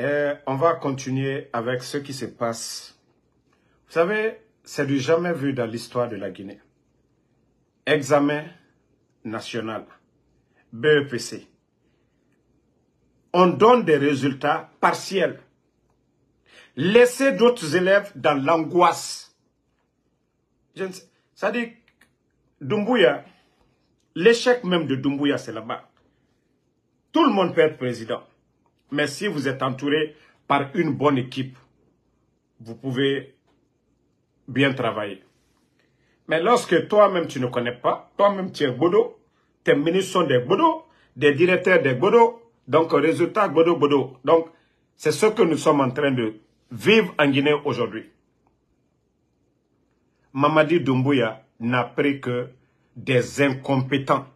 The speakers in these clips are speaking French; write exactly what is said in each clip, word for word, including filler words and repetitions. Et on va continuer avec ce qui se passe. Vous savez, c'est du jamais vu dans l'histoire de la Guinée. Examen national, B E P C. On donne des résultats partiels. Laissez d'autres élèves dans l'angoisse. Ça dit, Doumbouya, l'échec même de Doumbouya, c'est là-bas. Tout le monde peut être président. Mais si vous êtes entouré par une bonne équipe, vous pouvez bien travailler. Mais lorsque toi-même tu ne connais pas, toi-même tu es Bodo, tes ministres sont des Bodo, des directeurs des Bodo, donc résultat Bodo Bodo. Donc c'est ce que nous sommes en train de vivre en Guinée aujourd'hui. Mamadi Doumbouya n'a pris que des incompétents.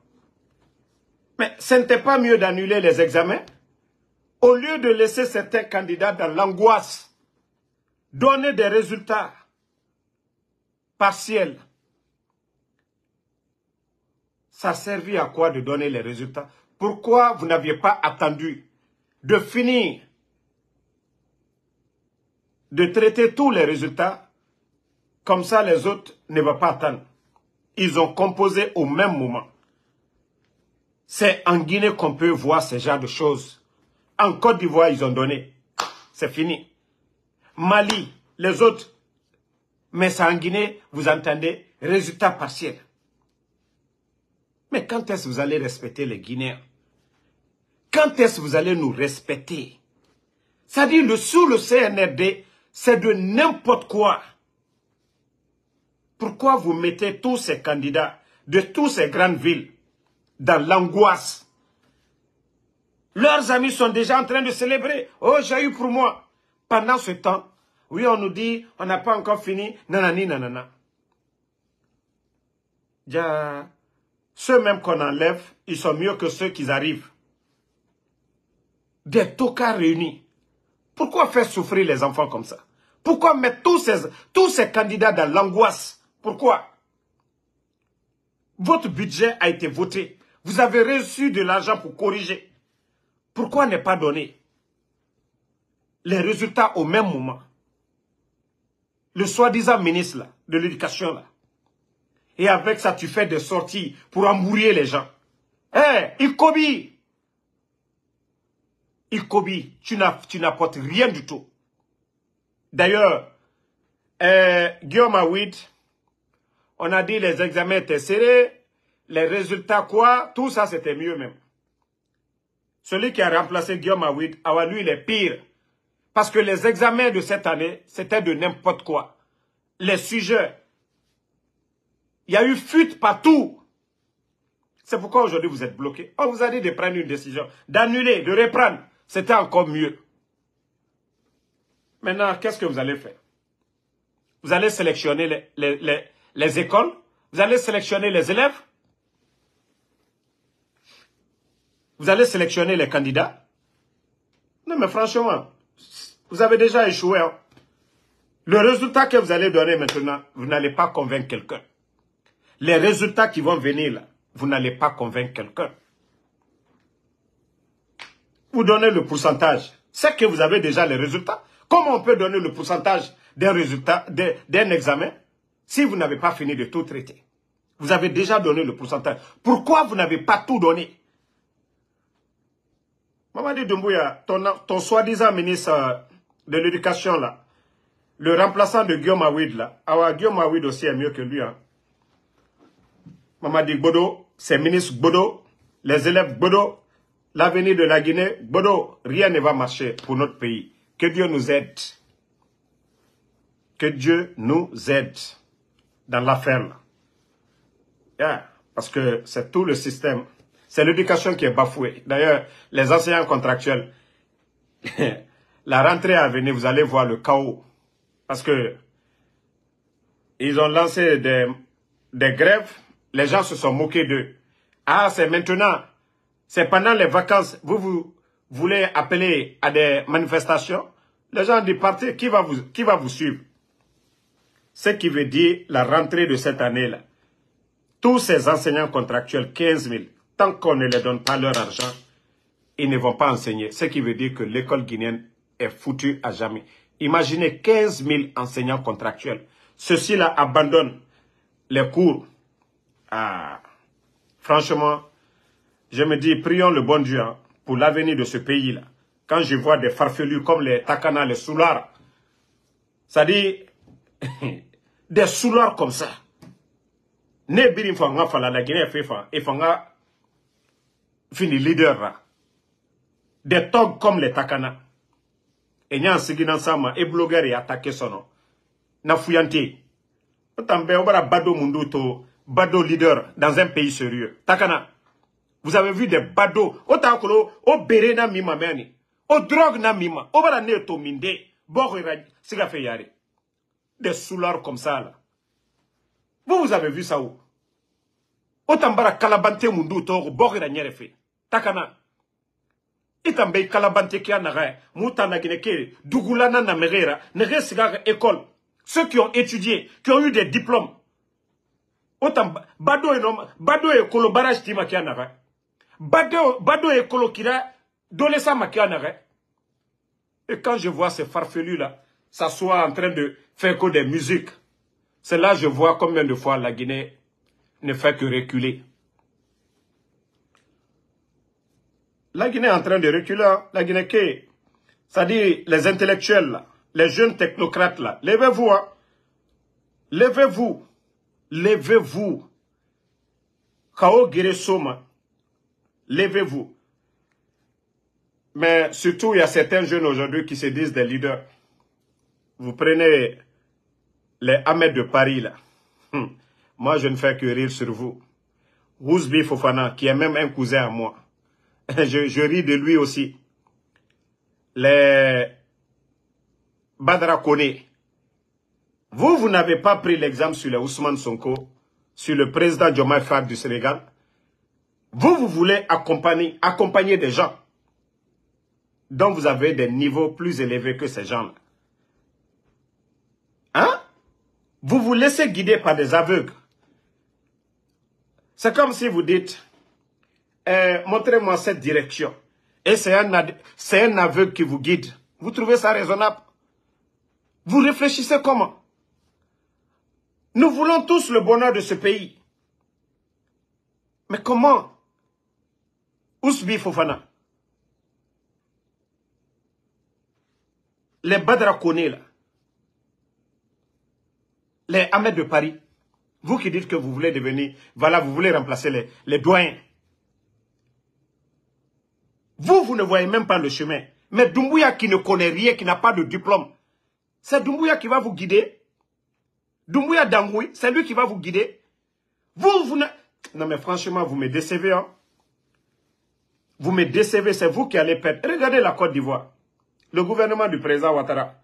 Mais ce n'était pas mieux d'annuler les examens? Au lieu de laisser certains candidats dans l'angoisse, donner des résultats partiels. Ça servit à quoi de donner les résultats? Pourquoi vous n'aviez pas attendu de finir de traiter tous les résultats? Comme ça, les autres ne vont pas attendre. Ils ont composé au même moment. C'est en Guinée qu'on peut voir ce genre de choses. En Côte d'Ivoire, ils ont donné. C'est fini. Mali, les autres. Mais ça en Guinée, vous entendez, résultat partiel. Mais quand est-ce que vous allez respecter les Guinéens? Quand est-ce que vous allez nous respecter? C'est-à-dire, le, sous le C N R D, c'est de n'importe quoi. Pourquoi vous mettez tous ces candidats de toutes ces grandes villes dans l'angoisse? Leurs amis sont déjà en train de célébrer. Oh, j'ai eu pour moi. Pendant ce temps, oui, on nous dit, on n'a pas encore fini. Nanani, nanana. Ja, ceux même qu'on enlève, ils sont mieux que ceux qui arrivent. Des tocards réunis. Pourquoi faire souffrir les enfants comme ça? Pourquoi mettre tous ces, tous ces candidats dans l'angoisse? Pourquoi? Votre budget a été voté. Vous avez reçu de l'argent pour corriger. Pourquoi ne pas donner les résultats au même moment? Le soi-disant ministre là, de l'éducation là. Et avec ça, tu fais des sorties pour embrouiller les gens. Hé, hey, Ikobi, Ikobi, tu n'apportes rien du tout. D'ailleurs, euh, Guillaume Aouid, on a dit les examens étaient serrés, les résultats quoi, tout ça c'était mieux même. Celui qui a remplacé Guillaume Aouid, alors lui, il est pire. Parce que les examens de cette année, c'était de n'importe quoi. Les sujets. Il y a eu fuite partout. C'est pourquoi aujourd'hui, vous êtes bloqués. On vous a dit de prendre une décision, d'annuler, de reprendre. C'était encore mieux. Maintenant, qu'est-ce que vous allez faire? Vous allez sélectionner les, les, les, les écoles. Vous allez sélectionner les élèves. Vous allez sélectionner les candidats? Non, mais franchement, vous avez déjà échoué. Hein? Le résultat que vous allez donner maintenant, vous n'allez pas convaincre quelqu'un. Les résultats qui vont venir, là, vous n'allez pas convaincre quelqu'un. Vous donnez le pourcentage. C'est que vous avez déjà les résultats. Comment on peut donner le pourcentage d'un résultat, d'un examen, si vous n'avez pas fini de tout traiter? Vous avez déjà donné le pourcentage. Pourquoi vous n'avez pas tout donné? Mamadi Doumbouya, ton, ton soi-disant ministre de l'éducation, là, le remplaçant de Guillaume Aouid, là, alors Guillaume Aouid aussi est mieux que lui. Hein. Mamadi Bodo, ses ministres Bodo, les élèves Bodo, l'avenir de la Guinée, Bodo, rien ne va marcher pour notre pays. Que Dieu nous aide. Que Dieu nous aide dans l'affaire, là. Yeah. Parce que c'est tout le système. C'est l'éducation qui est bafouée. D'ailleurs, les enseignants contractuels, la rentrée à venir, vous allez voir le chaos. Parce que ils ont lancé des, des grèves, les gens se sont moqués d'eux. Ah, c'est maintenant, c'est pendant les vacances, vous, vous voulez appeler à des manifestations, les gens du parti, qui va vous, qui va vous suivre? Ce qui veut dire la rentrée de cette année-là. Tous ces enseignants contractuels, quinze mille, tant qu'on ne leur donne pas leur argent, ils ne vont pas enseigner. Ce qui veut dire que l'école guinéenne est foutu à jamais. Imaginez quinze mille enseignants contractuels. Ceux-ci-là abandonnent les cours. Ah, franchement, je me dis, prions le bon Dieu hein, pour l'avenir de ce pays-là. Quand je vois des farfelus comme les Takana, les soulards, ça dit des soulards comme ça. Ne birim fanga fala la Guinée fefa et fanga fini leader. Des togs comme les Takana. Et n'y a un sama et blogueur et attaqué son nom. Na fouyanté. Otambe obara bado munduto, bado leader dans un pays sérieux. Takana. Vous avez vu des bado. Otakolo, o bere na mima meni. O drogue na mima. Obara neto minde. Bon, c'est qu'a fait Yari. Des soulards comme ça là. Vous, vous avez vu ça où? Otambara kalabante mundu toro bori la nyerefe. Takana. Itambei kalabante kia narae. Mouta nagineke. Dougoulana na merera. Nere sigara école. Ceux qui ont étudié, qui ont eu des diplômes. Otamba. Bado enom. Bado ekolo baraj tima kia narae. Bado, bado ekolo kira. Dolesa ma kia narae. Et quand je vois ces farfelus-là, s'asseoir en train de faire que des musiques, c'est là que je vois combien de fois la Guinée ne fait que reculer. La Guinée est en traée de reculer. La Guinée, c'est-à-dire les intellectuels, les jeunes technocrates, là, levez-vous. Hein. Levez-vous. Levez-vous. Kao Giresoma. Levez-vous. Mais surtout, il y a certains jeunes aujourd'hui qui se disent des leaders. Vous prenez les Ahmed de Paris, là. Hum. Moi, je ne fais que rire sur vous. Rouzbi Fofana, qui est même un cousin à moi. Je, je ris de lui aussi. Les Badra Kone. Vous, vous n'avez pas pris l'exemple sur les Ousmane Sonko, sur le président Diomaye Faye du Sénégal. Vous, vous voulez accompagner, accompagner des gens dont vous avez des niveaux plus élevés que ces gens-là. Hein? Vous vous laissez guider par des aveugles. C'est comme si vous dites, euh, montrez-moi cette direction. Et c'est un, un aveugle qui vous guide. Vous trouvez ça raisonnable? Vous réfléchissez comment? Nous voulons tous le bonheur de ce pays. Mais comment? Ousbi Fofana. Les Badra Kone, là. Les Ahmed de Paris, vous qui dites que vous voulez devenir, voilà, vous voulez remplacer les, les doyens. Vous, vous ne voyez même pas le chemin. Mais Doumbouya qui ne connaît rien, qui n'a pas de diplôme, c'est Doumbouya qui va vous guider. Doumbouya Dangoui, c'est lui qui va vous guider. Vous, vous ne... Non mais franchement, vous me décevez, hein. Vous me décevez, c'est vous qui allez perdre. Regardez la Côte d'Ivoire. Le gouvernement du président Ouattara.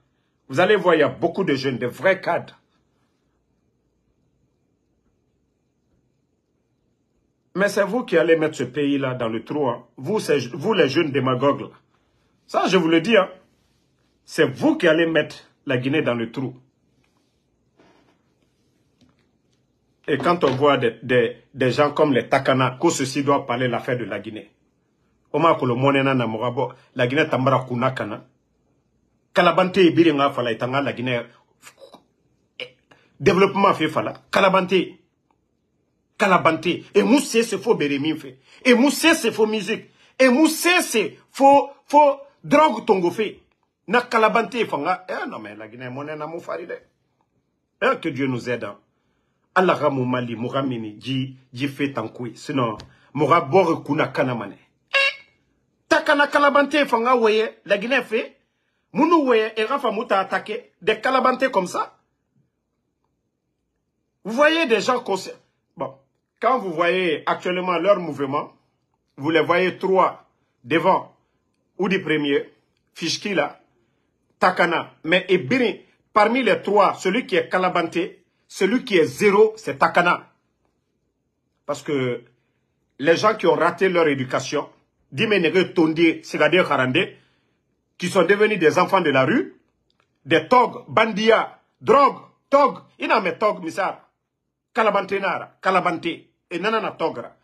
Vous allez voir, il y a beaucoup de jeunes, de vrais cadres. Mais c'est vous qui allez mettre ce pays-là dans le trou. Hein. Vous, vous, les jeunes démagogues. Là. Ça, je vous le dis. Hein. C'est vous qui allez mettre la Guinée dans le trou. Et quand on voit des, des, des gens comme les Takana, que ceux-ci doivent parler l'affaire de la Guinée. La Guinée tambara kuna kana. Kalabante ibiringa fala itanga la Guinée. Développement fait fala. Kalabante. Kalabante, et moussé c'est faux bérémim fait, et moussé c'est faux musique, et moussé c'est faux, faux drogue tongo fait. Na kalabante fanga, eh non mais la Guinée monnaie na mou faride. Eh que Dieu nous aide. Allah ramou mali, mouramini, ji, ji fait tankoui, sinon, mourabore kuna kanamane. Eh, takana kalabante fanga ouye, la Guinée fait, mounou ouye, et rafa mouta attaqué, des kalabante comme ça. Vous voyez des gens conscients. Bon. Quand vous voyez actuellement leur mouvement, vous les voyez trois devant ou du premier, Fishkila, Takana. Mais Ebiri, parmi les trois, celui qui est Kalabanté, celui qui est zéro, c'est Takana. Parce que les gens qui ont raté leur éducation, Dimenere Tondé, Segade Harande, qui sont devenus des enfants de la rue, des togs, bandia, drogue, togs, il n'a mais togs, misar. Kalabante nara, kalabante, et nanana togra.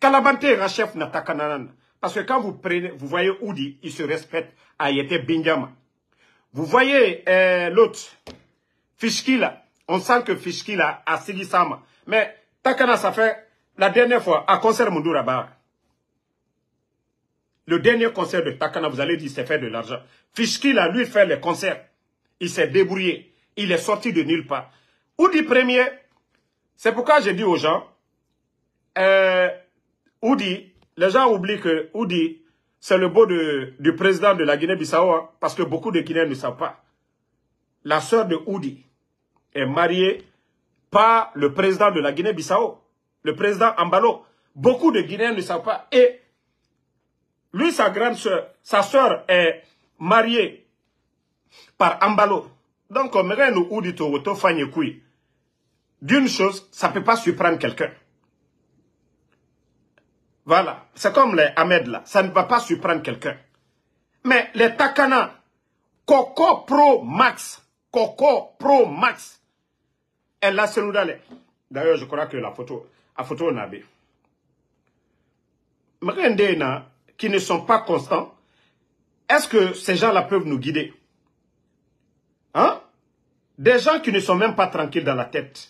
Kalabante est un chef na takanana. Parce que quand vous prenez, vous voyez Oudi, il se respecte, Ayete Benjamin. Vous voyez euh, l'autre, Fishkila. On sent que Fishkila a Sidi Sam. Mais Takana, ça fait la dernière fois, à concert Mundoura Bar. Le dernier concert de Takana, vous allez dire, c'est faire de l'argent. Fishkila, lui, fait les concerts. Il s'est débrouillé. Il est sorti de nulle part. Oudi premier, c'est pourquoi je dis aux gens, euh, Oudi, les gens oublient que Oudi, c'est le beau de, du président de la Guinée-Bissau, hein, parce que beaucoup de Guinéens ne savent pas. La sœur de Oudi est mariée par le président de la Guinée-Bissau, le président Ambalo. Beaucoup de Guinéens ne savent pas. Et lui, sa grande sœur, sa sœur est mariée par Ambalo. Donc, on dirait nous Oudi Towoto Fanyekui. D'une chose, ça ne peut pas surprendre quelqu'un. Voilà, c'est comme les Ahmed là, ça ne va pas surprendre quelqu'un. Mais les Takana, Coco Pro Max, Coco Pro Max, elle a Asseludale. D'ailleurs, je crois que la photo, la photo on a vu. Mais qui ne sont pas constants, est-ce que ces gens-là peuvent nous guider? Hein? Des gens qui ne sont même pas tranquilles dans la tête.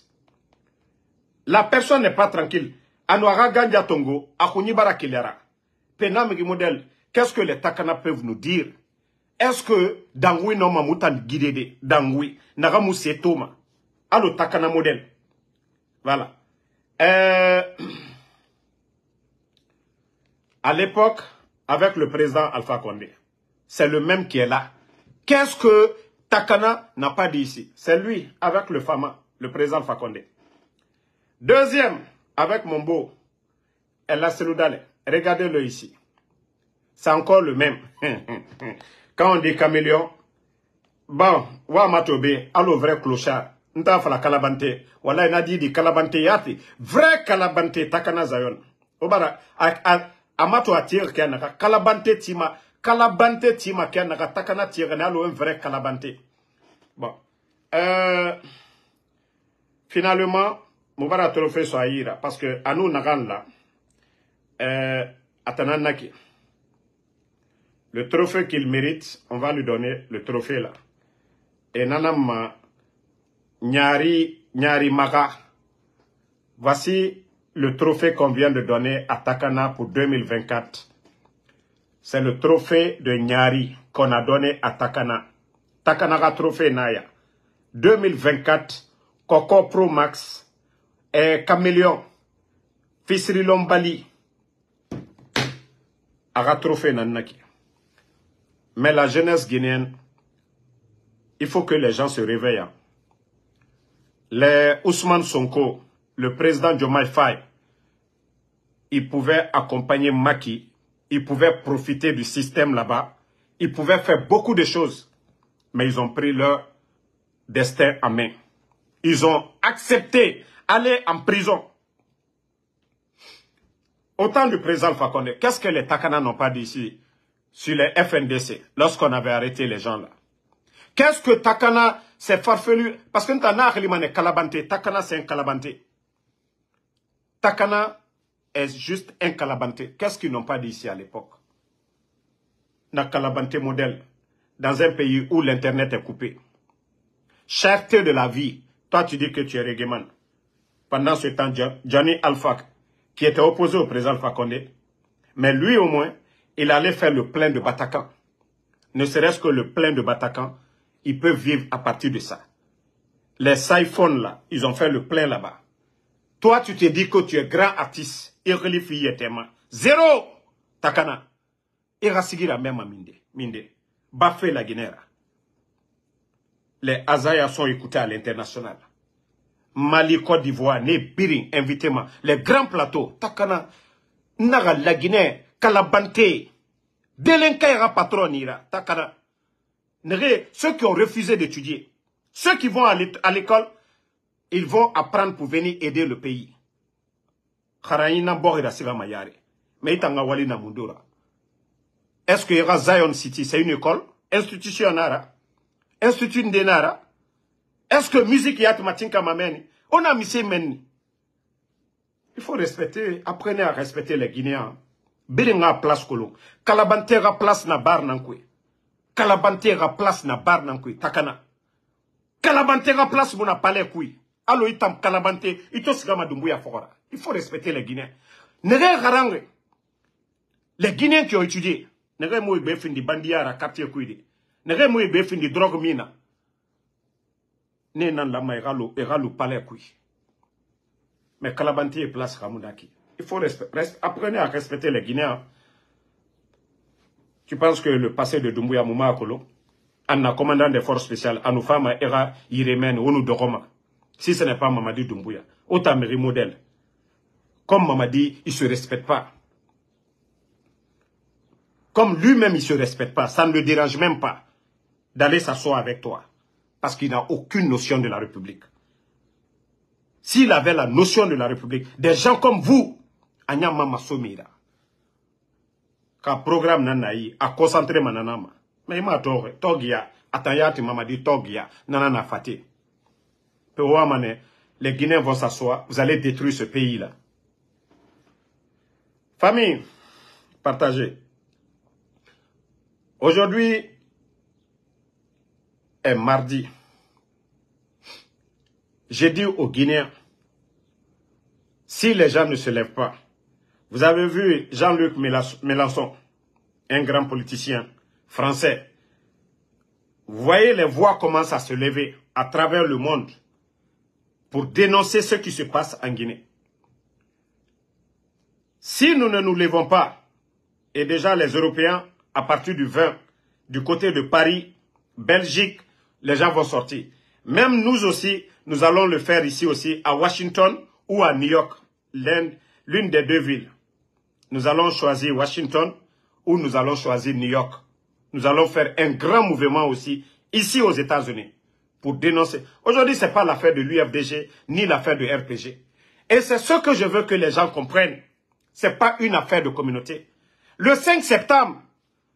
La personne n'est pas tranquille. Anouara Gandia Tongo, Akounibara Kilera, Penam Gimodel, qu'est-ce que les Takana peuvent nous dire? Est-ce que Dangoui non mamoutan guidede, Dangoui, Naramousse Toma, allo Takana modèle? Voilà. Euh, à l'époque, avec le président Alpha Condé, c'est le même qui est là. Qu'est-ce que Takana n'a pas dit ici? C'est lui, avec le Fama, le président Alpha Condé. Deuxième. Avec mon beau, El Asseludale, regardez-le ici. C'est encore le même. Quand on dit caméléon, bon, wa matobé, allo vrai clochard, n'ta fala calabante, wala n'a dit di calabante yati, vrai calabante Takana Zion. Obara, amato attire kenaka, calabante tima, calabante tima kenaka, Takana tire n'allo un vrai calabante. Bon, euh, finalement. Moubara trophée soaira parce que à nous nagan là euh atananaki le trophée qu'il mérite, on va lui donner le trophée là. Et nanama nyari nyari maga, voici le trophée qu'on vient de donner à Takana pour deux mille vingt-quatre. C'est le trophée de Nyari qu'on a donné à Takana. Takana trophée naya deux mille vingt-quatre Coco Pro Max. Et Caméléon, Fisri Lombali, a trophée Nanaki. Mais la jeunesse guinéenne, il faut que les gens se réveillent. Les Ousmane Sonko, le président Diomaye Faye, il pouvait accompagner Maki, il pouvait profiter du système là-bas, il pouvait faire beaucoup de choses, mais ils ont pris leur destin en main. Ils ont accepté aller en prison. Au temps du président Alpha Condé, qu'est-ce que les Takana n'ont pas dit ici sur les F N D C, lorsqu'on avait arrêté les gens là? Qu'est-ce que Takana s'est farfelu? Parce que Takana c'est un calabanté. Takana est juste un calabanté. Qu'est-ce qu'ils n'ont pas dit ici à l'époque? Un calabanté modèle dans un pays où l'internet est coupé. Cherté de la vie. Toi tu dis que tu es régéman. Pendant ce temps, Johnny Alpha, qui était opposé au président Alpha Condé, mais lui au moins, il allait faire le plein de Batacan. Ne serait-ce que le plein de Batacan, il peut vivre à partir de ça. Les Saiphones là, ils ont fait le plein là-bas. Toi, tu te dis que tu es grand artiste. Irlifi yetema. Zéro! Takana. Irasigira même à Minde. Minde. Bafé la Guinéra. Les Azaya sont écoutés à l'international. Mali, Côte d'Ivoire, Né, Birin, invitez-moi. Les grands plateaux, Takana, Naga, la Guinée, Kalabante, Delenkaira patronira, Takana. Ceux qui ont refusé d'étudier, ceux qui vont à l'école, ils vont apprendre pour venir aider le pays. Kharaïna Borida Sira Mayare, Meitanga Walina Mundura. Est-ce qu'il y aura Zion City? C'est une école, institution Nara, institut Ndenara. Est-ce que musique y a on a mis ces meni? Il faut respecter, apprenez à respecter les Guinéens. Berenga place kolong. Kalabantera place na bar nankwe. Kalabantera place na bar nankwe. Takana. Kalabantera place mona palais kui. Alo itam kalabante. Itos gama Doumbouya fora. Il faut respecter les Guinéens. Nere garange. Les Guinéens qui ont étudié. Nere mouye befindi bandiara quartier kuide. Nere mouye befindi drogue mina. Ne nan lama eralo eralo palais kui. Mais Kalabante est place Ramoudaki. Il faut apprendre à respecter les Guinéens. Tu penses que le passé de Doumbouya Mouma Akolo, en commandant des forces spéciales, en nous femme era Yiremène ou nous de Roma, si ce n'est pas Mamadi Doumbouya, autant mérite modèle. Comme Mamadi, il ne se respecte pas. Comme lui-même, il ne se respecte pas. Ça ne le dérange même pas d'aller s'asseoir avec toi. Parce qu'il n'a aucune notion de la République. S'il avait la notion de la République, des gens comme vous, Anyama Masomira, qu'un programme nanaï, a concentré mananama, mais il m'a adoré, togia, atayati mamadi togia, nanana faté. Pewamane, les Guinéens vont s'asseoir, vous allez détruire ce pays-là. Famille, partagez. Aujourd'hui est mardi. J'ai dit aux Guinéens, si les gens ne se lèvent pas, vous avez vu Jean-Luc Mélenchon, un grand politicien français. Vous voyez les voix commencent à se lever à travers le monde pour dénoncer ce qui se passe en Guinée. Si nous ne nous levons pas, et déjà les Européens, à partir du vingt, du côté de Paris, Belgique, les gens vont sortir. Même nous aussi, nous allons le faire ici aussi, à Washington ou à New York, l'une des deux villes. Nous allons choisir Washington ou nous allons choisir New York. Nous allons faire un grand mouvement aussi, ici aux États-Unis, pour dénoncer. Aujourd'hui, ce n'est pas l'affaire de l'U F D G, ni l'affaire de R P G. Et c'est ce que je veux que les gens comprennent. Ce n'est pas une affaire de communauté. Le cinq septembre,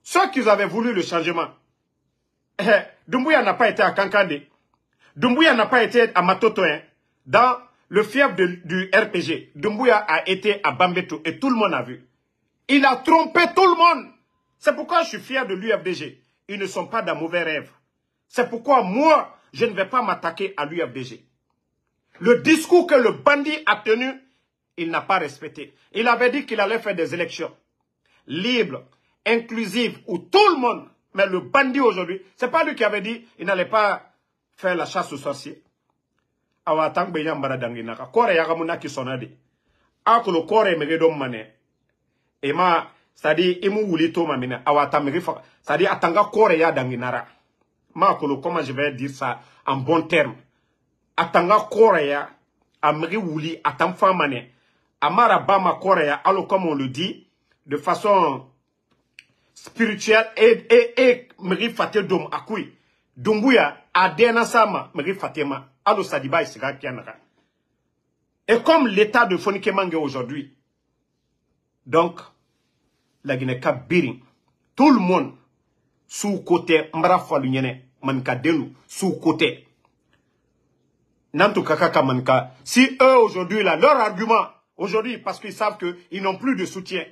ceux qui avaient voulu le changement, Doumbouya n'a pas été à Kankandé. Doumbouya n'a pas été à Matotoin, dans le fief de, du R P G. Doumbouya a été à Bambeto et tout le monde a vu. Il a trompé tout le monde. C'est pourquoi je suis fier de l'U F D G. Ils ne sont pas dans mauvais rêves. C'est pourquoi moi, je ne vais pas m'attaquer à l'U F D G. Le discours que le bandit a tenu, il n'a pas respecté. Il avait dit qu'il allait faire des élections libres, inclusives, où tout le monde, mais le bandit aujourd'hui, c'est pas lui qui avait dit qu'il n'allait pas faire la chasse aux sorciers. Awa tangbe yambara danginaka. Kore yagamuna kisonade. Akolo kore megedom mane. Ema, sadi imu wulito mamina. Awa tamirifaka. Sadi atanga kore ya danginara. Ma akolo, comment je vais dire ça en bon terme. Atanga kore ya. Amri wuli atamfa mane. Amara bama kore ya. Alors comme on le dit, de façon spirituelle. Et, et, et, meri fate dom akui. Doumbouya a dénassama Meri Fatema, Alo Sadiba Isra Kianara. Et comme l'état de Fonikè Menguè aujourd'hui, donc, la Guinée-Ka Birin, tout le monde, sous-côté, Mrafa Lunyene, Manka Delou, sous-côté. Nantou Kakaka Manka, si eux aujourd'hui, là, leur argument, aujourd'hui, parce qu'ils savent qu'ils n'ont plus de soutien,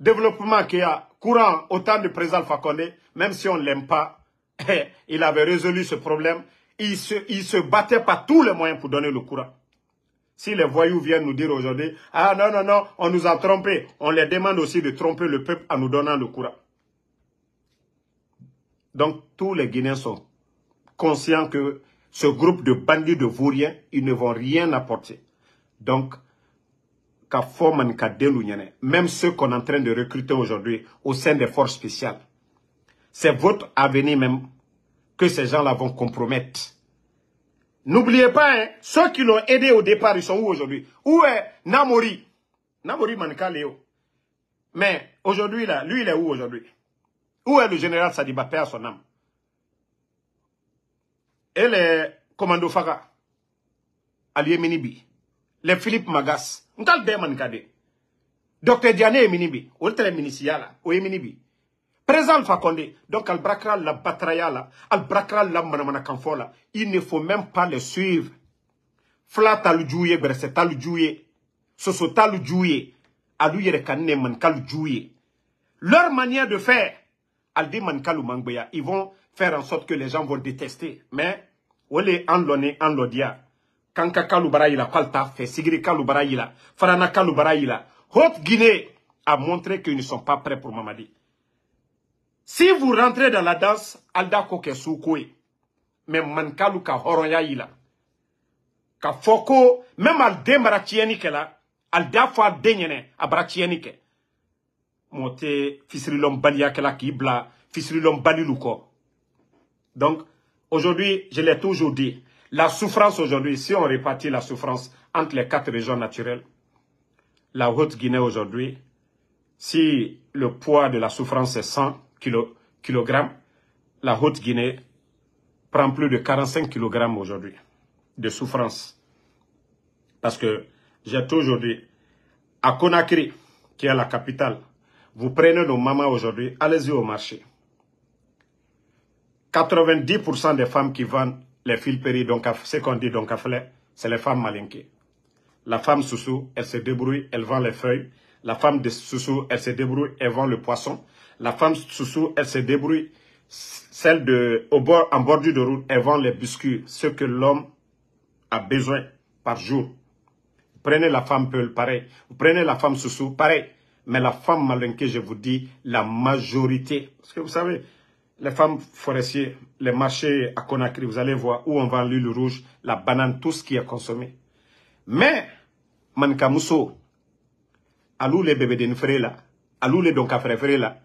développement qui a courant au temps du président Alpha Condé, même si on ne l'aime pas, il avait résolu ce problème. Il se, il se battait par tous les moyens pour donner le courant. Si les voyous viennent nous dire aujourd'hui, ah non, non, non, on nous a trompés. On les demande aussi de tromper le peuple en nous donnant le courant. Donc, tous les Guinéens sont conscients que ce groupe de bandits de vauriens, ils ne vont rien apporter. Donc, même ceux qu'on est en train de recruter aujourd'hui au sein des forces spéciales, c'est votre avenir même que ces gens-là vont compromettre. N'oubliez pas, hein, ceux qui l'ont aidé au départ, ils sont où aujourd'hui? Où est Namori? Namori Manka Léo. Mais aujourd'hui, là, lui, il est où aujourd'hui? Où est le général Sadibapé Sonam? Et les commandos Faga, Alié Minibi, les Philippe Magas, Nkalde Mankade, Docteur Diané Minibi, Oltre Minisiala, Oye Minibi. Présent Alpha Condé, donc Al-Brakra la Batraya là, Al-Brakra la Manamana Kanfo là, il ne faut même pas les suivre. Fla Taludjouye, Berset Taludjouye, Soso Taludjouye, adu yere kanne man kalu jouye. Leur manière de faire, alde man kalu mangbeya, ils vont faire en sorte que les gens vont détester. Mais olé anlone anlodia. Kanka kalu barayila palta fait sigri kalu barayila, farana kalu barayila. Haute Guinée a montré qu'ils ne sont pas prêts pour Mamadi. Si vous rentrez dans la danse, alda koke soukoué. Mais man kalu ka horonya yila. Ka foko même al demarachieni ke la. Al dafa denyene abrachieni ke. Monte fisrilom balia ke la ki bla fisrilom baliluko. Donc aujourd'hui, je l'ai toujours dit, la souffrance aujourd'hui, si on répartit la souffrance entre les quatre régions naturelles, la Haute-Guinée aujourd'hui, si le poids de la souffrance est cent kilogrammes, la Haute-Guinée prend plus de quarante-cinq kilogrammes aujourd'hui de souffrance. Parce que j'ai toujours dit, à Conakry, qui est la capitale, vous prenez nos mamans aujourd'hui, allez-y au marché. quatre-vingt-dix pour cent des femmes qui vendent les filperies, donc ce qu'on dit donc à fleur, c'est les femmes malinquées. La femme soussou, elle se débrouille, elle vend les feuilles. La femme de soussou, elle se débrouille, elle vend le poisson. La femme soussou, elle se débrouille, celle de, au bord, en bordure de route, elle vend les biscuits, ce que l'homme a besoin par jour. Vous prenez la femme peul, pareil. Vous prenez la femme soussou, pareil. Mais la femme malinquée, je vous dis, la majorité, parce que vous savez, les femmes forestières, les marchés à Conakry, vous allez voir où on vend l'huile rouge, la banane, tout ce qui est consommé. Mais, Mankamousso, alou les bébés de frère là, alou les donc à frère là,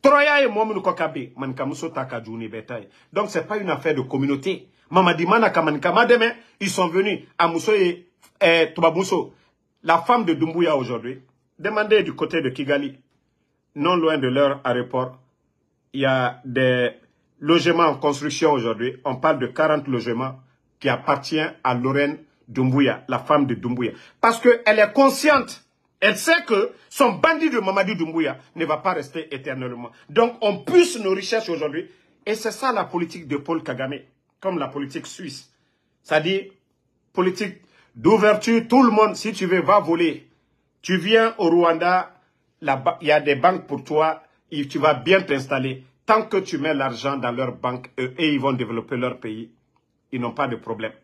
Troya et Momoun Kokabe, Mankamousso Takajouni Betaï. Donc, ce n'est pas une affaire de communauté. Mamadi Manaka Mankama, demain, ils sont venus à Mousso et eh, Toubamousso. La femme de Doumbouya aujourd'hui, demandez du côté de Kigali, non loin de leur aéroport. Il y a des logements en construction aujourd'hui. On parle de quarante logements qui appartiennent à Lorraine Doumbouya, la femme de Doumbouya. Parce qu'elle est consciente, elle sait que son bandit de Mamadi Doumbouya ne va pas rester éternellement. Donc on pousse nos recherches aujourd'hui. Et c'est ça la politique de Paul Kagame, comme la politique suisse. C'est-à-dire, politique d'ouverture, tout le monde, si tu veux, va voler. Tu viens au Rwanda, là-bas, il y a des banques pour toi. Et tu vas bien t'installer. Tant que tu mets l'argent dans leur banque, eux, et ils vont développer leur pays, ils n'ont pas de problème.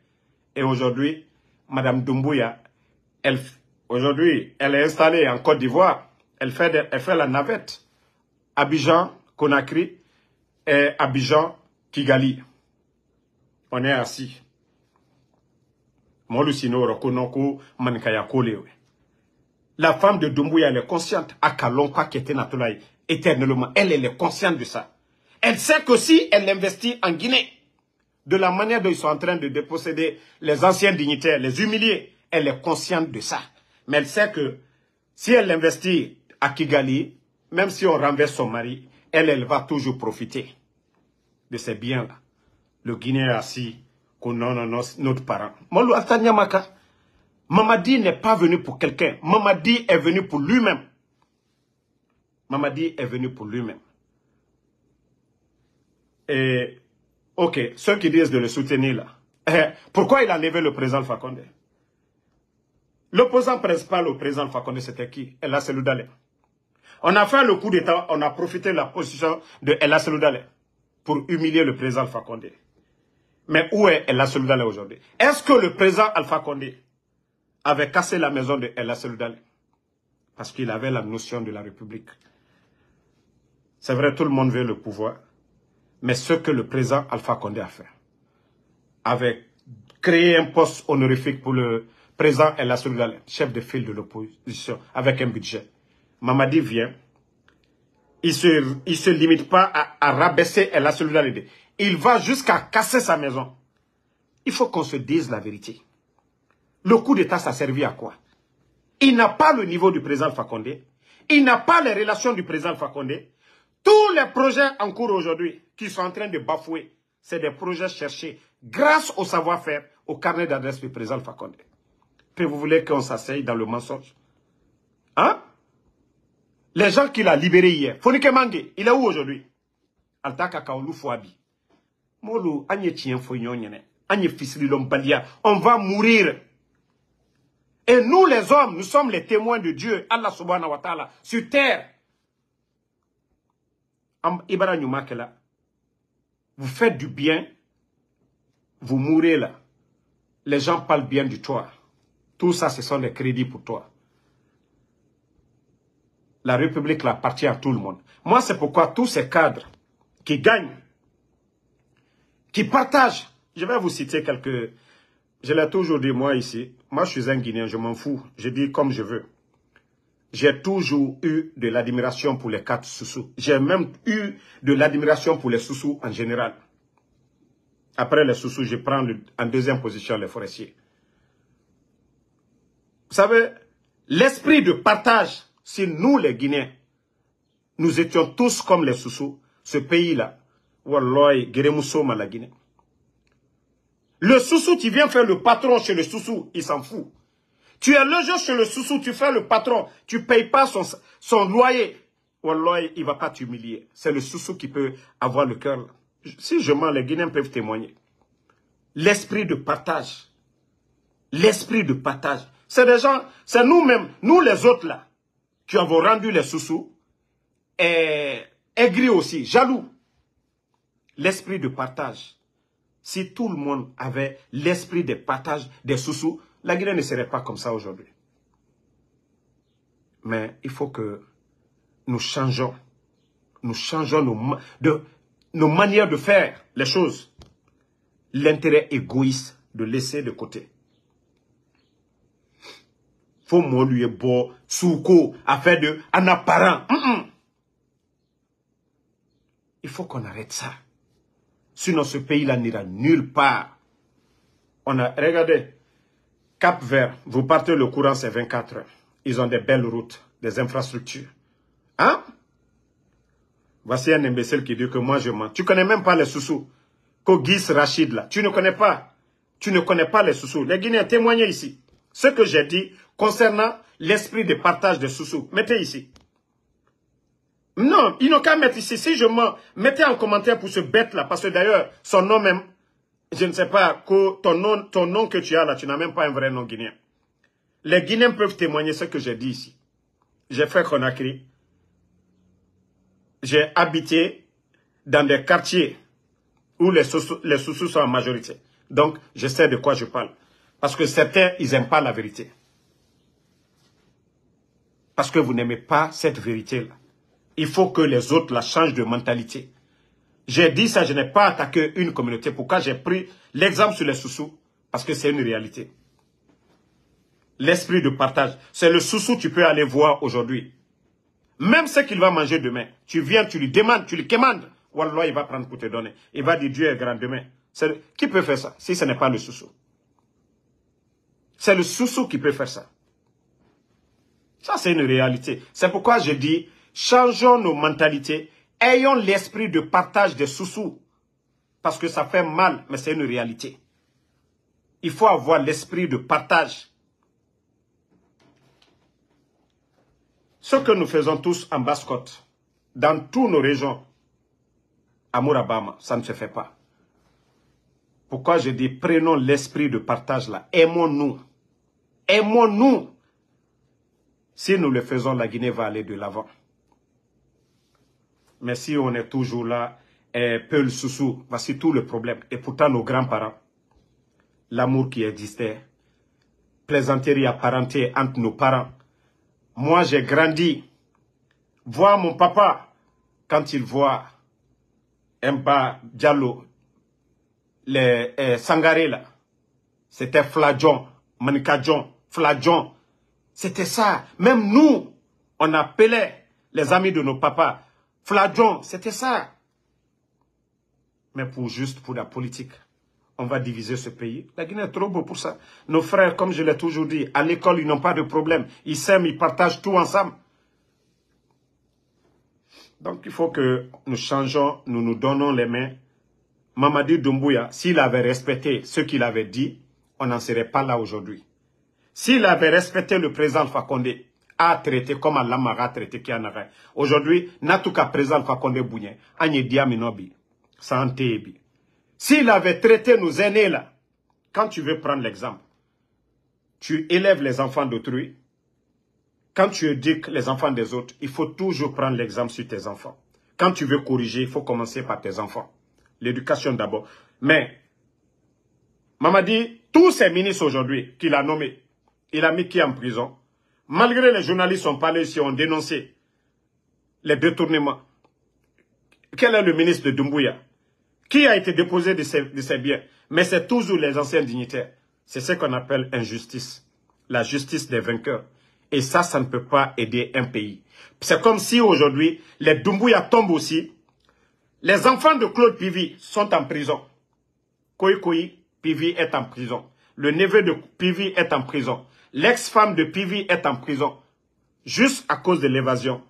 Et aujourd'hui, Madame Doumbouya, elle, aujourd'hui, elle est installée en Côte d'Ivoire. Elle fait, de, elle fait la navette. Abidjan, Conakry, et Abidjan, Kigali. On est assis. La femme de Doumbouya, elle est consciente. Akalonka qui était Natolaï. Éternellement, elle, elle est consciente de ça. Elle sait que si elle investit en Guinée, de la manière dont ils sont en train de déposséder les anciens dignitaires, les humilier, elle est consciente de ça. Mais elle sait que si elle investit à Kigali, même si on renverse son mari, elle, elle va toujours profiter de ces biens-là. Le Guinéen assis, que non, non, non, notre parent. Mamadi n'est pas venu pour quelqu'un. Mamadi est venu pour lui-même. Mamadi est venu pour lui-même. Et, ok, ceux qui disent de le soutenir là, euh, pourquoi il a enlevé le président Alpha Condé? L'opposant principal au président Alpha Condé, c'était qui? El Asseludale. On a fait le coup d'État, on a profité de la position de El Asseludale pour humilier le président Alpha Condé. Mais où est El Asseludale aujourd'hui? Est-ce que le président Alpha Condé avait cassé la maison de El Asseludale? Parce qu'il avait la notion de la République. C'est vrai, tout le monde veut le pouvoir. Mais ce que le président Alpha Condé a fait, avait créé un poste honorifique pour le président El Asseludale, chef de file de l'opposition, avec un budget. Mamadi vient, il ne se, il se limite pas à, à rabaisser El Asseludale. Il va jusqu'à casser sa maison. Il faut qu'on se dise la vérité. Le coup d'État, ça servi à quoi? Il n'a pas le niveau du président Alpha Condé. Il n'a pas les relations du président Alpha Condé. Tous les projets en cours aujourd'hui qui sont en train de bafouer, c'est des projets cherchés grâce au savoir-faire, au carnet d'adresse du président Alpha Condé. Puis vous voulez qu'on s'asseye dans le mensonge? Hein? Les gens qu'il a libérés hier. Fonikè Menguè, il est où aujourd'hui? Altaka Kaolou Fouabi. Molo, Agnetien Foyonyene, Agnefisri Lombalia, on va mourir. Et nous les hommes, nous sommes les témoins de Dieu, Allah subhanahu wa ta'ala, sur terre. Vous faites du bien, vous mourrez là. Les gens parlent bien de toi. Tout ça, ce sont des crédits pour toi. La République appartient à tout le monde. Moi, c'est pourquoi tous ces cadres qui gagnent, qui partagent, je vais vous citer quelques... Je l'ai toujours dit, moi, ici, moi, je suis un Guinéen, je m'en fous. Je dis comme je veux. J'ai toujours eu de l'admiration pour les quatre Soussous. J'ai même eu de l'admiration pour les Soussous en général. Après les Soussous, je prends le, en deuxième position les forestiers. Vous savez, l'esprit de partage, si nous les Guinéens, nous étions tous comme les Soussous, ce pays-là, Wallahi, Guérémoussoum à la Guinée. Le Soussou, tu viens faire le patron chez le Soussou, il s'en fout. Tu es logé chez le Soussou, tu fais le patron, tu ne payes pas son, son loyer. Wallahi, il ne va pas t'humilier. C'est le Soussou qui peut avoir le cœur. Si je mens, les Guinéens peuvent témoigner. L'esprit de partage. L'esprit de partage. C'est des gens, c'est nous-mêmes, nous les autres là, qui avons rendu les Soussous et aigris aussi, jaloux. L'esprit de partage. Si tout le monde avait l'esprit de partage des Soussous, la Guinée ne serait pas comme ça aujourd'hui. Mais il faut que nous changeons. Nous changeons nos, ma de, nos manières de faire les choses. L'intérêt égoïste de laisser de côté. Faut mon lui est beau, souko, affaire de, en apparent. Mm -mm. Il faut qu'on arrête ça. Sinon, ce pays-là n'ira nulle part. On a, regardez, Cap Vert, vous partez le courant, c'est vingt-quatre heures. Ils ont des belles routes, des infrastructures. Hein? Voici un imbécile qui dit que moi, je mens. Tu ne connais même pas les Soussous. Kogis Rachid, là. Tu ne connais pas. Tu ne connais pas les Soussous. Les Guinéens, témoignez ici. Ce que j'ai dit concernant l'esprit de partage des Soussous. Mettez ici. Non, ils n'ont qu'à mettre ici. Si je mens, mettez en commentaire pour ce bête-là. Parce que d'ailleurs, son nom même, je ne sais pas, que ton, nom, ton nom que tu as là, tu n'as même pas un vrai nom guinéen. Les Guinéens peuvent témoigner ce que j'ai dit ici. J'ai fait Conakry. J'ai habité dans des quartiers où les Soussous, les Soussous sont en majorité. Donc, je sais de quoi je parle. Parce que certains, ils n'aiment pas la vérité. Parce que vous n'aimez pas cette vérité-là. Il faut que les autres la changent de mentalité. J'ai dit ça, je n'ai pas attaqué une communauté. Pourquoi j'ai pris l'exemple sur les Soussous? Parce que c'est une réalité. L'esprit de partage. C'est le Soussou que tu peux aller voir aujourd'hui. Même ce qu'il va manger demain. Tu viens, tu lui demandes, tu lui commandes. Wallah, il va prendre pour te donner. Il va dire Dieu est grand demain. Est... Qui peut faire ça si ce n'est pas le Soussou? C'est le Soussou qui peut faire ça. Ça, c'est une réalité. C'est pourquoi je dis... Changeons nos mentalités, ayons l'esprit de partage des Soussous, parce que ça fait mal, mais c'est une réalité. Il faut avoir l'esprit de partage. Ce que nous faisons tous en Basse-Côte, dans toutes nos régions, à Mourabama, ça ne se fait pas. Pourquoi je dis prenons l'esprit de partage là, aimons-nous, aimons-nous. Si nous le faisons, la Guinée va aller de l'avant. Mais si on est toujours là, eh, peu le Soussou, voici tout le problème. Et pourtant, nos grands-parents, l'amour qui existait, plaisanterie apparentée entre nos parents. Moi, j'ai grandi. Voir mon papa, quand il voit Mba Diallo, les eh, Sangaré, là, c'était Fladjon, Manikadjon, Fladjon. C'était ça. Même nous, on appelait les amis de nos papas. Fladjon, c'était ça. Mais pour juste pour la politique, on va diviser ce pays. La Guinée est trop beau pour ça. Nos frères, comme je l'ai toujours dit, à l'école, ils n'ont pas de problème. Ils s'aiment, ils partagent tout ensemble. Donc, il faut que nous changeons, nous nous donnons les mains. Mamadi Doumbouya, s'il avait respecté ce qu'il avait dit, on n'en serait pas là aujourd'hui. S'il avait respecté le président Alpha Condé, a traité comme Allah m'a traité qui en a rien. Aujourd'hui, n'a tout qu'à présent Alpha Condé Bougné, Agnès Diaminobi, santé. S'il avait traité nos aînés là, quand tu veux prendre l'exemple, tu élèves les enfants d'autrui, quand tu éduques les enfants des autres, il faut toujours prendre l'exemple sur tes enfants. Quand tu veux corriger, il faut commencer par tes enfants. L'éducation d'abord. Mais, Mamadi, tous ces ministres aujourd'hui qu'il a nommés, il a mis qui en prison? Malgré les journalistes ont parlé ici, ont dénoncé les détournements. Quel est le ministre de Doumbouya? Qui a été déposé de ses, de ses biens? Mais c'est toujours les anciens dignitaires. C'est ce qu'on appelle injustice. La justice des vainqueurs. Et ça, ça ne peut pas aider un pays. C'est comme si aujourd'hui, les Doumbouya tombent aussi. Les enfants de Claude Pivy sont en prison. Koi Koi Pivy est en prison. Le neveu de Pivy est en prison. L'ex-femme de Pivy est en prison. Juste à cause de l'évasion.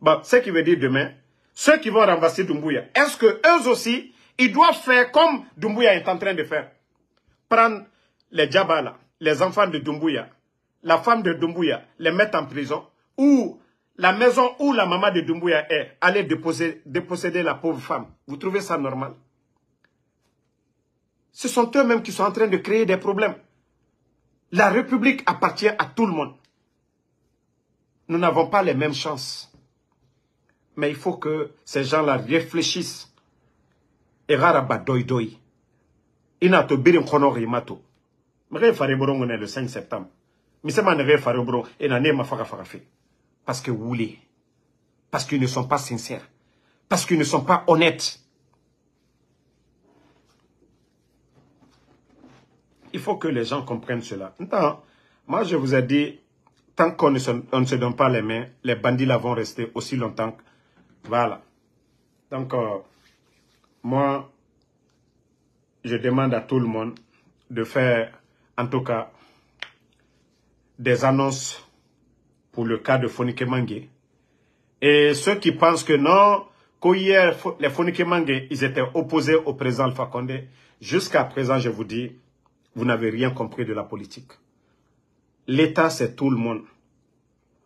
Bon, ce qui veut dire demain, ceux qui vont renverser Doumbouya, est-ce que eux aussi, ils doivent faire comme Doumbouya est en train de faire? Prendre les Djabala, les enfants de Doumbouya, la femme de Doumbouya, les mettre en prison, ou la maison où la maman de Doumbouya est, aller déposer, déposséder la pauvre femme. Vous trouvez ça normal? Ce sont eux-mêmes qui sont en train de créer des problèmes. La République appartient à tout le monde. Nous n'avons pas les mêmes chances. Mais il faut que ces gens-là réfléchissent. Le cinq septembre. Parce que vous voulez. Parce qu'ils ne sont pas sincères. Parce qu'ils ne sont pas honnêtes. Il faut que les gens comprennent cela. Non, moi je vous ai dit, tant qu'on ne, ne se donne pas les mains, les bandits là vont rester aussi longtemps. Voilà. Donc, euh, moi, je demande à tout le monde de faire, en tout cas, des annonces pour le cas de Fonikè Menguè. Et ceux qui pensent que non, qu'hier, les Fonikè Menguè, ils étaient opposés au président Alpha Condé, jusqu'à présent, je vous dis, vous n'avez rien compris de la politique. L'État, c'est tout le monde.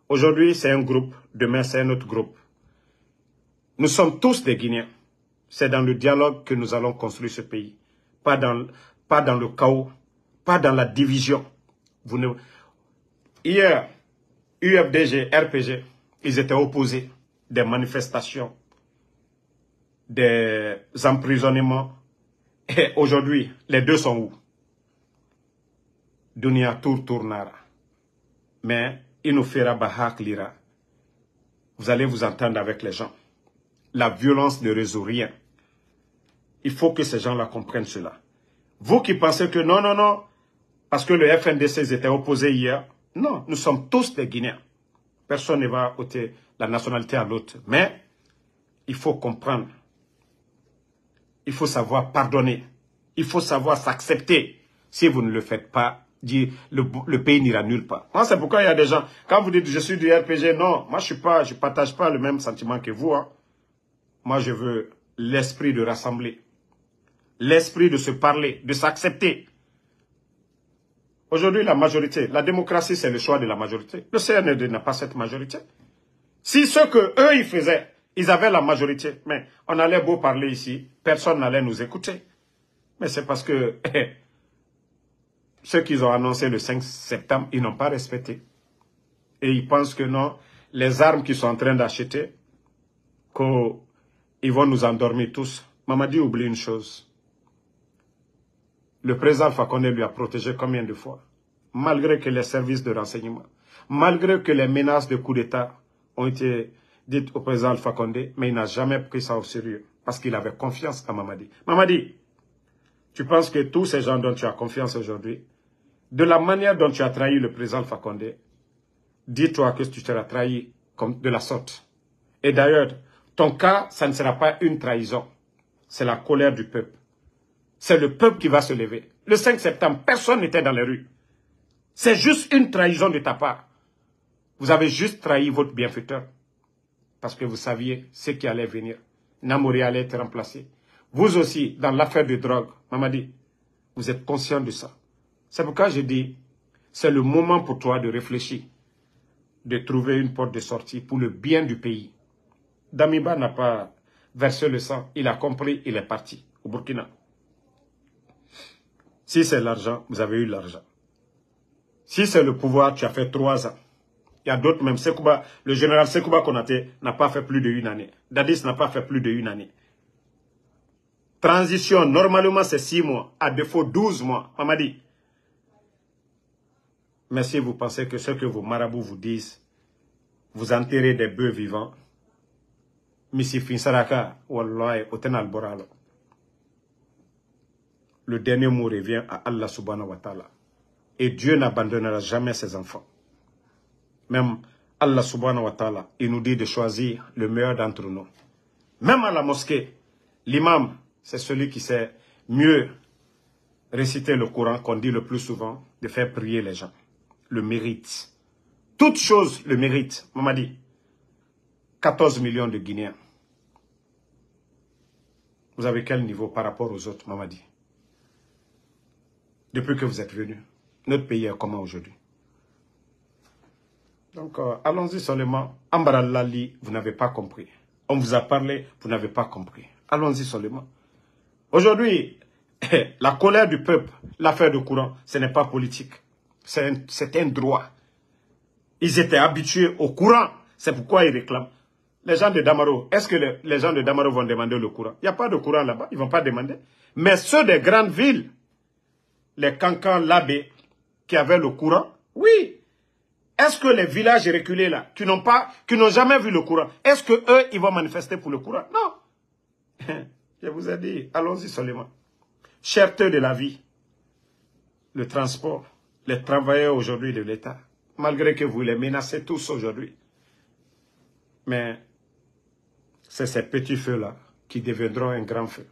Aujourd'hui, c'est un groupe, demain, c'est un autre groupe. Nous sommes tous des Guinéens. C'est dans le dialogue que nous allons construire ce pays. Pas dans, pas dans le chaos, pas dans la division. Vous ne... Hier, U F D G, R P G, ils étaient opposés. Des manifestations, des emprisonnements. Et aujourd'hui, les deux sont où? Dunia tour tournara. Mais il nous fera bahak lira. Vous allez vous entendre avec les gens. La violence ne résout rien. Il faut que ces gens-là comprennent cela. Vous qui pensez que non, non, non, parce que le F N D C était opposé hier, non, nous sommes tous des Guinéens. Personne ne va ôter la nationalité à l'autre. Mais il faut comprendre. Il faut savoir pardonner. Il faut savoir s'accepter. Si vous ne le faites pas, dit, le, le pays n'ira nulle part. C'est pourquoi il y a des gens, quand vous dites je suis du R P G, non, moi je ne partage pas le même sentiment que vous. Hein. Moi je veux l'esprit de rassembler, l'esprit de se parler, de s'accepter. Aujourd'hui la majorité, la démocratie c'est le choix de la majorité. Le C N R D n'a pas cette majorité. Si ce qu'eux ils faisaient, ils avaient la majorité, mais on allait beau parler ici, personne n'allait nous écouter. Mais c'est parce que... Ceux qu'ils ont annoncé le cinq septembre, ils n'ont pas respecté. Et ils pensent que non, les armes qu'ils sont en train d'acheter, qu'ils vont nous endormir tous. Mamadi oublie une chose. Le président Alpha Condé lui a protégé combien de fois? Malgré que les services de renseignement, malgré que les menaces de coup d'État ont été dites au président Alpha Condé, mais il n'a jamais pris ça au sérieux, parce qu'il avait confiance à Mamadi. Mamadi, tu penses que tous ces gens dont tu as confiance aujourd'hui, de la manière dont tu as trahi le président Alpha Condé, dis-toi que tu seras trahi comme de la sorte. Et d'ailleurs, ton cas, ça ne sera pas une trahison. C'est la colère du peuple. C'est le peuple qui va se lever. Le cinq septembre, personne n'était dans les rues. C'est juste une trahison de ta part. Vous avez juste trahi votre bienfaiteur. Parce que vous saviez ce qui allait venir. Namori allait être remplacé. Vous aussi, dans l'affaire de drogue, Mamadi, vous êtes conscient de ça. C'est pourquoi je dis, c'est le moment pour toi de réfléchir, de trouver une porte de sortie pour le bien du pays. Damiba n'a pas versé le sang, il a compris, il est parti au Burkina. Si c'est l'argent, vous avez eu l'argent. Si c'est le pouvoir, tu as fait trois ans. Il y a d'autres même. Sekouba, le général Sekouba Konate n'a pas fait plus d'une année. Dadis n'a pas fait plus d'une année. Transition, normalement c'est six mois. À défaut, douze mois. Mamadi. Mais si vous pensez que ce que vos marabouts vous disent, vous enterrez des bœufs vivants, Missi Finsaraka, Wallahi, Otenal Boralo. Le dernier mot revient à Allah subhanahu wa ta'ala. Et Dieu n'abandonnera jamais ses enfants. Même Allah subhanahu wa ta'ala, il nous dit de choisir le meilleur d'entre nous. Même à la mosquée, l'imam, c'est celui qui sait mieux réciter le Coran, qu'on dit le plus souvent, de faire prier les gens. Le mérite. Toute chose le mérite. Mamadi, quatorze millions de Guinéens. Vous avez quel niveau par rapport aux autres, Mamadi? Depuis que vous êtes venu, notre pays est comment aujourd'hui? Donc, euh, allons-y seulement. Ambarallali, vous n'avez pas compris. On vous a parlé, vous n'avez pas compris. Allons-y seulement. Aujourd'hui, la colère du peuple, l'affaire de courant, ce n'est pas politique. C'est un, c'est un droit. Ils étaient habitués au courant. C'est pourquoi ils réclament. Les gens de Damaro, est-ce que les, les gens de Damaro vont demander le courant? Il n'y a pas de courant là-bas, ils ne vont pas demander. Mais ceux des grandes villes, les Cancans, l'Abbé, qui avaient le courant, oui. Est-ce que les villages reculés là, qui n'ont pas, qui n'ont jamais vu le courant, est-ce que eux, ils vont manifester pour le courant? Non. Je vous ai dit, allons-y seulement. Cherté de la vie, le transport, les travailleurs aujourd'hui de l'État, malgré que vous les menacez tous aujourd'hui. Mais c'est ces petits feux-là qui deviendront un grand feu.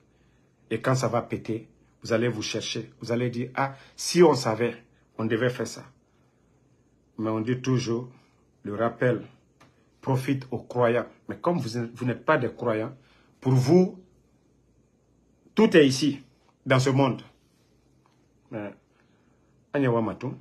Et quand ça va péter, vous allez vous chercher. Vous allez dire, ah, si on savait, on devait faire ça. Mais on dit toujours, le rappel profite aux croyants. Mais comme vous n'êtes pas des croyants, pour vous, tout est ici, dans ce monde. Mais, Anya Wamatou.